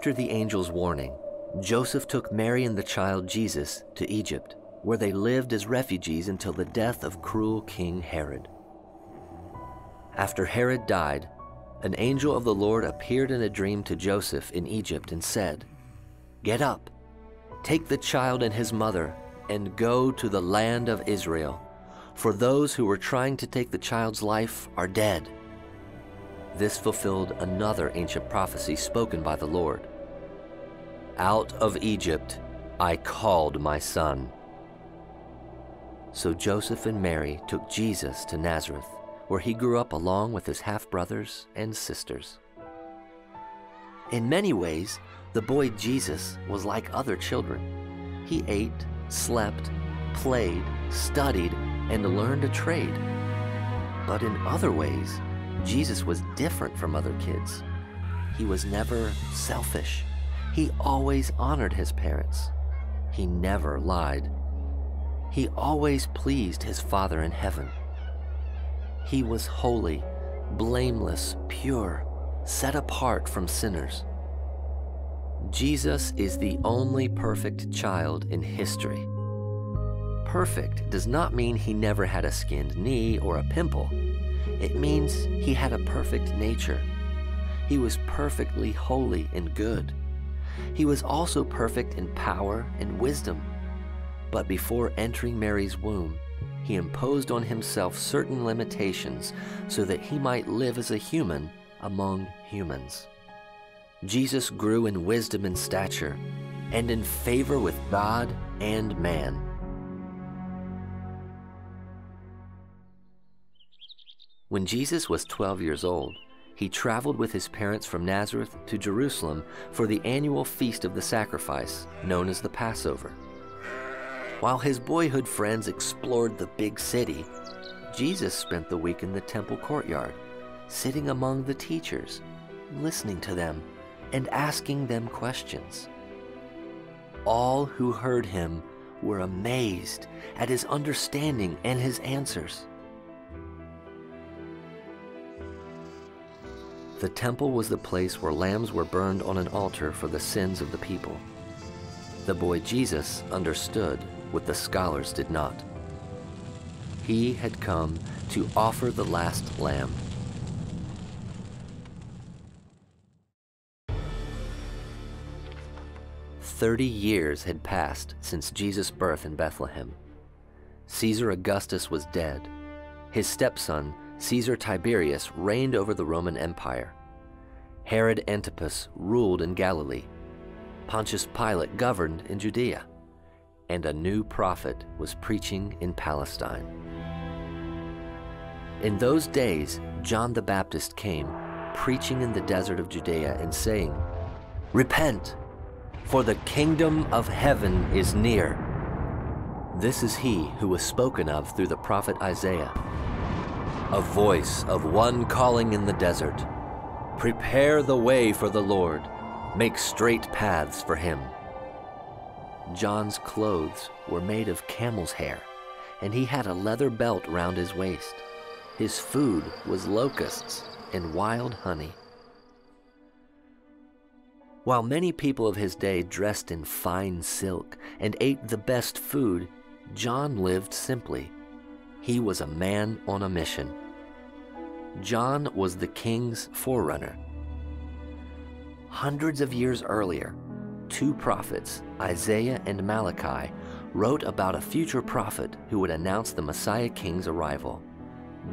After the angel's warning, Joseph took Mary and the child Jesus to Egypt, where they lived as refugees until the death of cruel King Herod. After Herod died, an angel of the Lord appeared in a dream to Joseph in Egypt and said, "Get up, take the child and his mother, and go to the land of Israel, for those who were trying to take the child's life are dead." This fulfilled another ancient prophecy spoken by the Lord. "Out of Egypt I called my son." So Joseph and Mary took Jesus to Nazareth, where he grew up along with his half-brothers and sisters. In many ways, the boy Jesus was like other children. He ate, slept, played, studied, and learned a trade. But in other ways, Jesus was different from other kids. He was never selfish. He always honored his parents. He never lied. He always pleased his Father in heaven. He was holy, blameless, pure, set apart from sinners. Jesus is the only perfect child in history. Perfect does not mean he never had a skinned knee or a pimple. It means he had a perfect nature. He was perfectly holy and good. He was also perfect in power and wisdom. But before entering Mary's womb, he imposed on himself certain limitations so that he might live as a human among humans. Jesus grew in wisdom and stature, and in favor with God and man. When Jesus was 12 years old, he traveled with his parents from Nazareth to Jerusalem for the annual feast of the sacrifice, known as the Passover. While his boyhood friends explored the big city, Jesus spent the week in the temple courtyard, sitting among the teachers, listening to them, and asking them questions. All who heard him were amazed at his understanding and his answers. The temple was the place where lambs were burned on an altar for the sins of the people. The boy Jesus understood what the scholars did not. He had come to offer the last lamb. "30 years had passed since Jesus' birth in Bethlehem. Caesar Augustus was dead. His stepson, Caesar Tiberius, reigned over the Roman Empire. Herod Antipas ruled in Galilee. Pontius Pilate governed in Judea, and a new prophet was preaching in Palestine. In those days, John the Baptist came, preaching in the desert of Judea and saying, 'Repent, for the kingdom of heaven is near.' This is he who was spoken of through the prophet Isaiah. 'A voice of one calling in the desert, prepare the way for the Lord, make straight paths for him.' John's clothes were made of camel's hair, and he had a leather belt round his waist. His food was locusts and wild honey." While many people of his day dressed in fine silk and ate the best food, John lived simply. He was a man on a mission. John was the king's forerunner. Hundreds of years earlier, two prophets, Isaiah and Malachi, wrote about a future prophet who would announce the Messiah-King's arrival.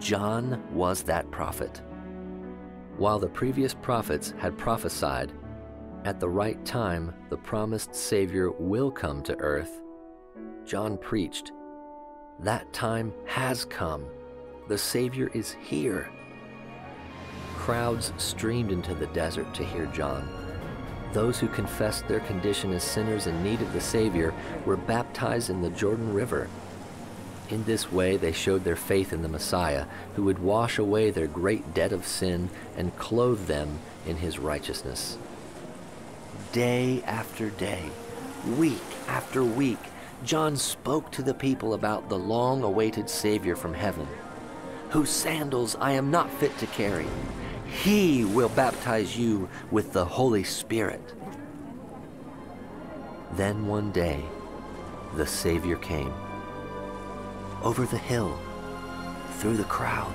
John was that prophet. While the previous prophets had prophesied, at the right time, the promised Savior will come to earth, John preached, "That time has come. The Savior is here." Crowds streamed into the desert to hear John. Those who confessed their condition as sinners in need of the Savior were baptized in the Jordan River. In this way, they showed their faith in the Messiah, who would wash away their great debt of sin and clothe them in his righteousness. Day after day, week after week, John spoke to the people about the long-awaited Savior from heaven, whose sandals I am not fit to carry. He will baptize you with the Holy Spirit Then one day, the Savior came. Over the hill, through the crowd,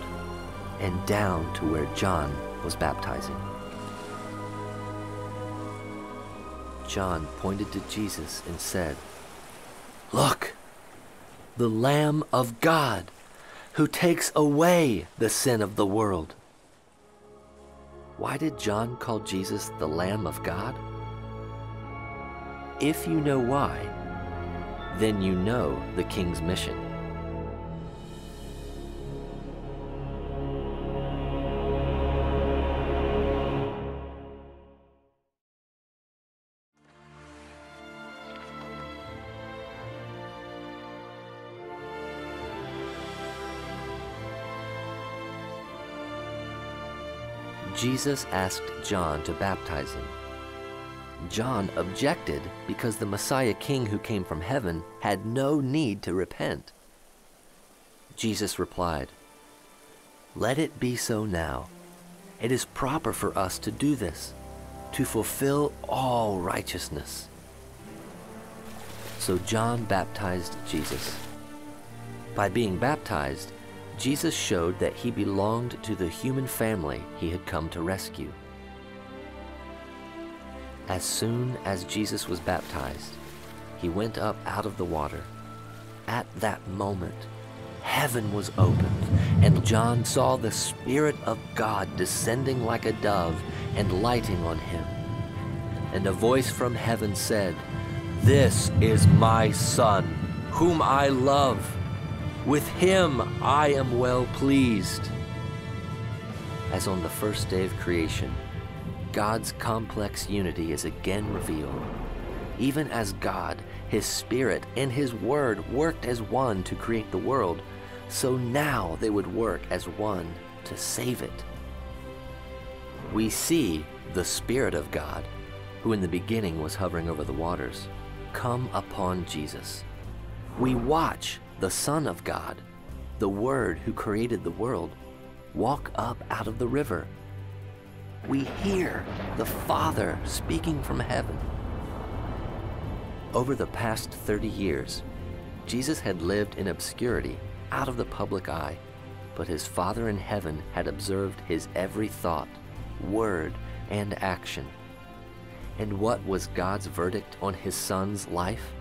and down to where John was baptizing. John pointed to Jesus and said, "Look, the Lamb of God, who takes away the sin of the world." Why did John call Jesus the Lamb of God? If you know why, then you know the King's mission. Jesus asked John to baptize him. John objected because the Messiah-King who came from heaven had no need to repent. Jesus replied, "Let it be so now. It is proper for us to do this, to fulfill all righteousness." So John baptized Jesus. By being baptized, Jesus showed that he belonged to the human family he had come to rescue. As soon as Jesus was baptized, he went up out of the water. At that moment, heaven was opened, and John saw the Spirit of God descending like a dove and lighting on him. And a voice from heaven said, "This is my Son, whom I love. With him I am well pleased." As on the first day of creation, God's complex unity is again revealed. Even as God, His Spirit, and His Word worked as one to create the world, so now they would work as one to save it. We see the Spirit of God, who in the beginning was hovering over the waters, come upon Jesus. We watch the Son of God, the Word who created the world, walk up out of the river. We hear the Father speaking from heaven. Over the past 30 years, Jesus had lived in obscurity, out of the public eye, but His Father in heaven had observed His every thought, word, and action. And what was God's verdict on His Son's life?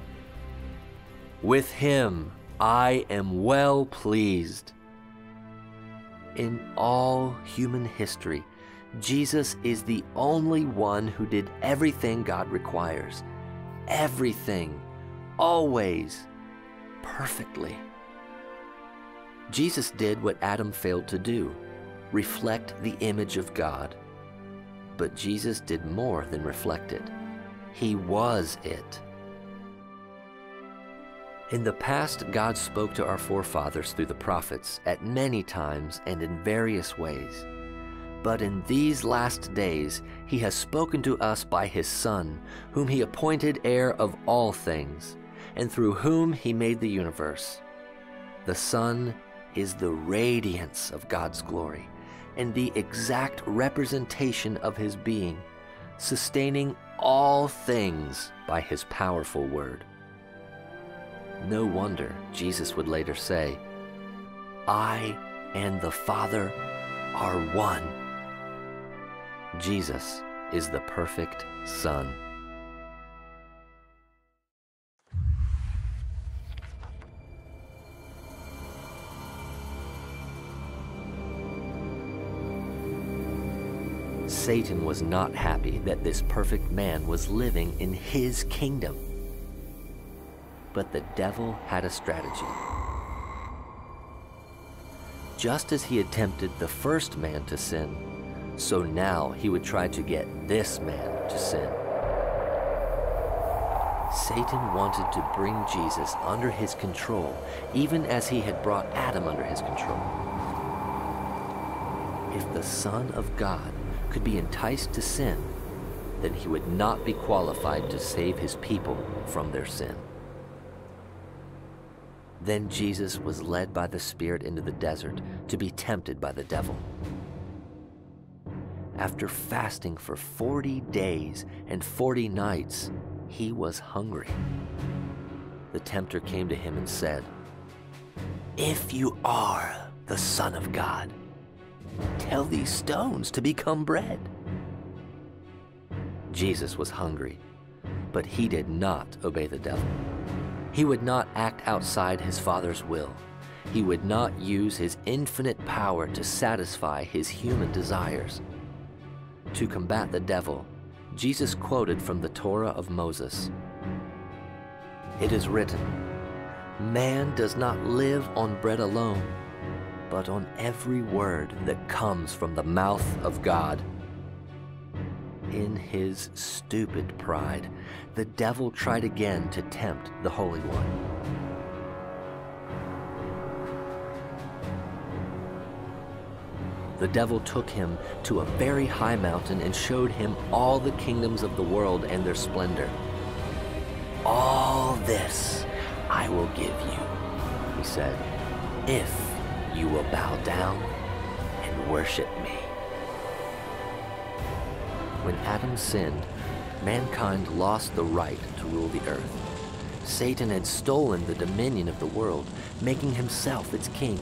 "With him I am well pleased." In all human history, Jesus is the only one who did everything God requires. Everything, always, perfectly. Jesus did what Adam failed to do, reflect the image of God. But Jesus did more than reflect it. He was it. In the past, God spoke to our forefathers through the prophets at many times and in various ways. But in these last days, He has spoken to us by His Son, whom He appointed heir of all things, and through whom He made the universe. The Son is the radiance of God's glory and the exact representation of His being, sustaining all things by His powerful word. No wonder Jesus would later say, "I and the Father are one." Jesus is the perfect Son. Satan was not happy that this perfect man was living in his kingdom. But the devil had a strategy. Just as he had tempted the first man to sin, so now he would try to get this man to sin. Satan wanted to bring Jesus under his control, even as he had brought Adam under his control. If the Son of God could be enticed to sin, then he would not be qualified to save his people from their sin. Then Jesus was led by the Spirit into the desert to be tempted by the devil. After fasting for 40 days and 40 nights, He was hungry. The tempter came to him and said, "If you are the Son of God, tell these stones to become bread." Jesus was hungry, but he did not obey the devil. He would not act outside his Father's will. He would not use his infinite power to satisfy his human desires. To combat the devil, Jesus quoted from the Torah of Moses. It is written, "Man does not live on bread alone, but on every word that comes from the mouth of God." In his stupid pride, the devil tried again to tempt the Holy One. The devil took him to a very high mountain and showed him all the kingdoms of the world and their splendor. "All this I will give you," he said, "if you will bow down and worship me." When Adam sinned, mankind lost the right to rule the earth. Satan had stolen the dominion of the world, making himself its king.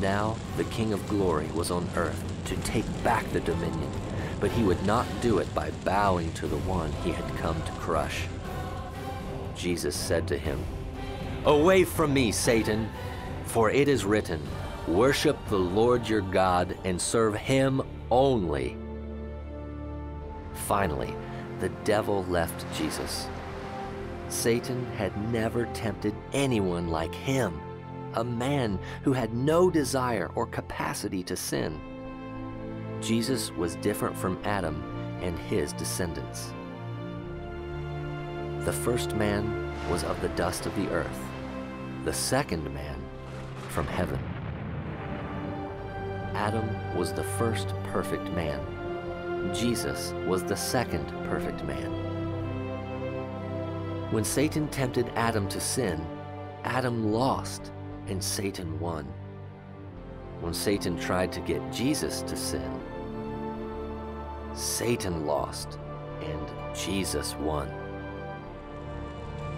Now, the King of Glory was on earth to take back the dominion, but he would not do it by bowing to the one he had come to crush. Jesus said to him, "Away from me, Satan, for it is written, 'Worship the Lord your God and serve him only.'" Finally, the devil left Jesus. Satan had never tempted anyone like him, a man who had no desire or capacity to sin. Jesus was different from Adam and his descendants. The first man was of the dust of the earth, the second man from heaven. Adam was the first perfect man. Jesus was the second perfect man. When Satan tempted Adam to sin, Adam lost and Satan won. When Satan tried to get Jesus to sin, Satan lost and Jesus won.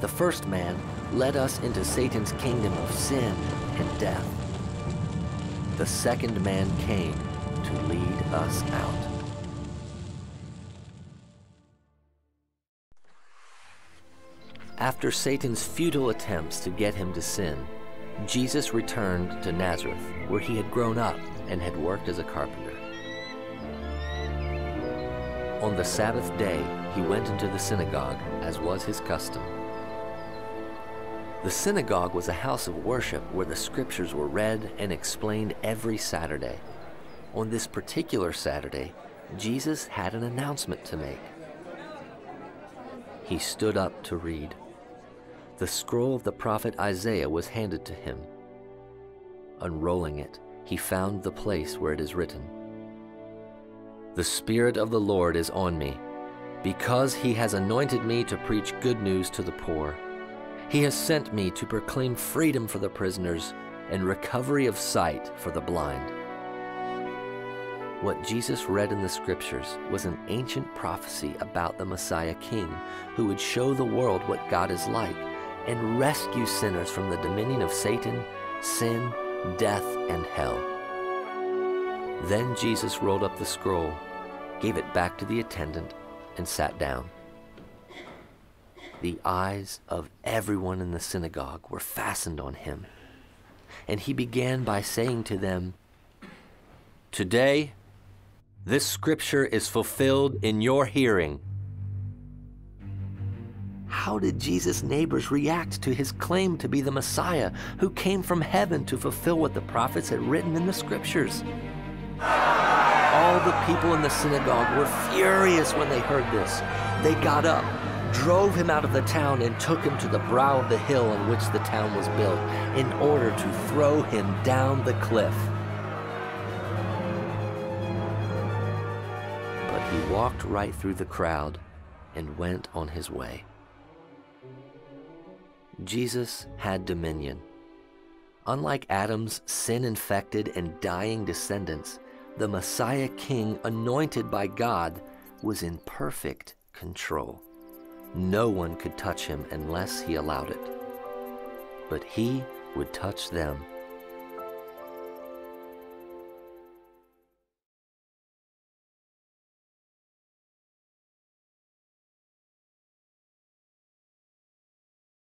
The first man led us into Satan's kingdom of sin and death. The second man came to lead us out. After Satan's futile attempts to get him to sin, Jesus returned to Nazareth, where he had grown up and had worked as a carpenter. On the Sabbath day, he went into the synagogue, as was his custom. The synagogue was a house of worship where the scriptures were read and explained every Saturday. On this particular Saturday, Jesus had an announcement to make. He stood up to read. The scroll of the prophet Isaiah was handed to him. Unrolling it, he found the place where it is written, "The Spirit of the Lord is on me, because he has anointed me to preach good news to the poor. He has sent me to proclaim freedom for the prisoners and recovery of sight for the blind." What Jesus read in the scriptures was an ancient prophecy about the Messiah-King, who would show the world what God is like and rescue sinners from the dominion of Satan, sin, death, and hell. Then Jesus rolled up the scroll, gave it back to the attendant, and sat down. The eyes of everyone in the synagogue were fastened on him, and he began by saying to them, "Today, this scripture is fulfilled in your hearing." How did Jesus' neighbors react to his claim to be the Messiah who came from heaven to fulfill what the prophets had written in the scriptures? All the people in the synagogue were furious when they heard this. They got up, drove him out of the town, and took him to the brow of the hill on which the town was built in order to throw him down the cliff. He walked right through the crowd and went on his way. Jesus had dominion. Unlike Adam's sin-infected and dying descendants, the Messiah King, anointed by God, was in perfect control. No one could touch him unless he allowed it. But he would touch them